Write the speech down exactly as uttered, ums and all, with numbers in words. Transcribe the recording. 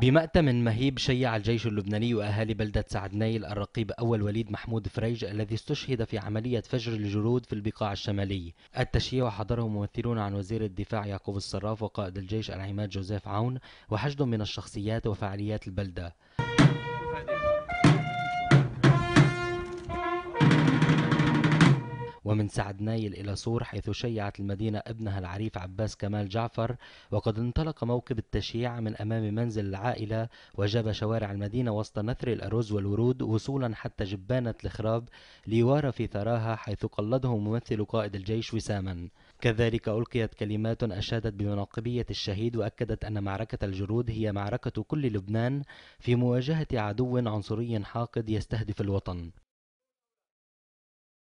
بمأتم مهيب شيع الجيش اللبناني وأهالي بلدة سعدنايل الرقيب أول وليد محمود فريج الذي استشهد في عملية فجر الجرود في البقاع الشمالي. التشييع حضره ممثلون عن وزير الدفاع يعقوب الصراف وقائد الجيش العماد جوزيف عون وحشد من الشخصيات وفعاليات البلدة. ومن سعدنايل إلى صور حيث شيعت المدينة ابنها العريف عباس كمال جعفر، وقد انطلق موكب التشييع من أمام منزل العائلة وجاب شوارع المدينة وسط نثر الأرز والورود وصولا حتى جبانة الخراب ليوارى في ثراها، حيث قلده ممثل قائد الجيش وساما. كذلك ألقيت كلمات أشادت بمناقبية الشهيد وأكدت أن معركة الجرود هي معركة كل لبنان في مواجهة عدو عنصري حاقد يستهدف الوطن.